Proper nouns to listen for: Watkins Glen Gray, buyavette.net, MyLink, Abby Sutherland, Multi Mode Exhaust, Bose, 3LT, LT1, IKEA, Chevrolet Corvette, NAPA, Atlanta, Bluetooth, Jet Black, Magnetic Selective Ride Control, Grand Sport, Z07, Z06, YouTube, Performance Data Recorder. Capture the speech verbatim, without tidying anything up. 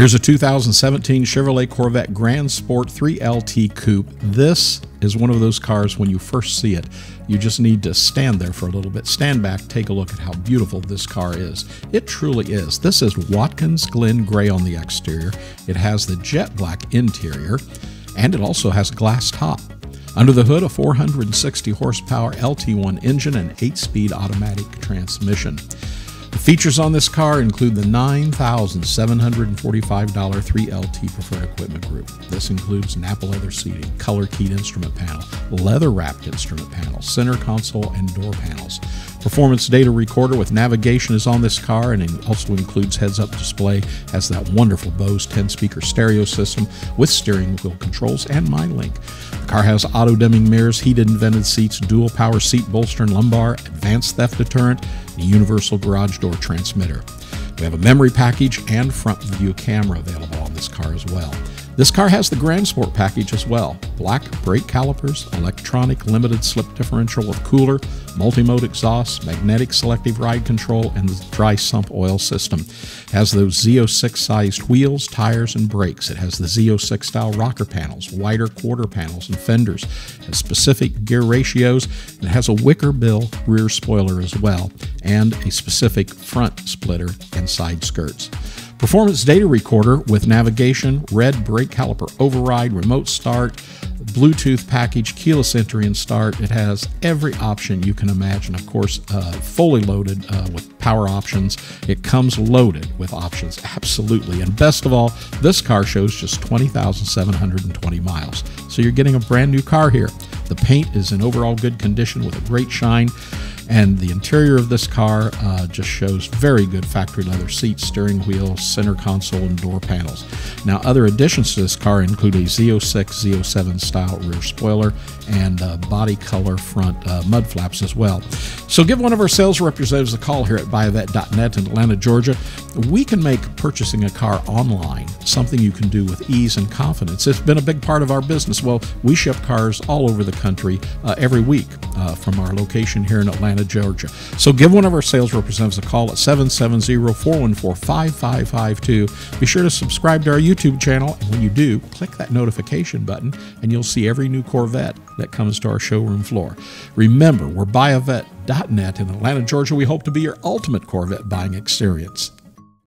Here's a two thousand seventeen Chevrolet Corvette Grand Sport three L T Coupe. This is one of those cars, when you first see it, you just need to stand there for a little bit. Stand back, take a look at how beautiful this car is. It truly is. This is Watkins Glen Gray on the exterior. It has the jet black interior, and it also has glass top. Under the hood, a four hundred sixty horsepower L T one engine and eight speed automatic transmission. The features on this car include the nine thousand seven hundred forty-five dollar three L T Preferred Equipment Group. This includes NAPA leather seating, color keyed instrument panel, leather wrapped instrument panel, center console and door panels. Performance data recorder with navigation is on this car, and it also includes heads-up display, has that wonderful Bose ten speaker stereo system with steering wheel controls and MyLink. The car has auto-dimming mirrors, heated and vented seats, dual power seat bolster and lumbar, advanced theft deterrent, and a universal garage door transmitter. We have a memory package and front view camera available on this car as well. This car has the Grand Sport package as well. Black brake calipers, electronic limited slip differential with cooler, multi-mode exhaust, magnetic selective ride control, and the dry sump oil system. It has those Z oh six sized wheels, tires, and brakes. It has the Z oh six style rocker panels, wider quarter panels, and fenders. It has specific gear ratios, and it has a wicker bill rear spoiler as well, and a specific front splitter and side skirts. Performance data recorder with navigation, red brake caliper override, remote start, Bluetooth package, keyless entry and start. It has every option you can imagine, of course, uh, fully loaded uh, with power options. It comes loaded with options, absolutely. And best of all, this car shows just twenty thousand seven hundred twenty miles. So you're getting a brand new car here. The paint is in overall good condition with a great shine. And the interior of this car uh, just shows very good factory leather seats, steering wheel, center console, and door panels. Now, other additions to this car include a Z oh six, Z oh seven style rear spoiler and uh, body color front uh, mud flaps as well. So give one of our sales representatives a call here at buyavet dot net in Atlanta, Georgia. We can make purchasing a car online something you can do with ease and confidence. It's been a big part of our business. Well, we ship cars all over the country uh, every week uh, from our location here in Atlanta, Georgia. So give one of our sales representatives a call at seven seven zero, four one four, five five five two. Be sure to subscribe to our YouTube channel, and when you do, click that notification button, and you'll see every new Corvette that comes to our showroom floor. Remember, we're buyavet dot net in Atlanta, Georgia. We hope to be your ultimate Corvette buying experience.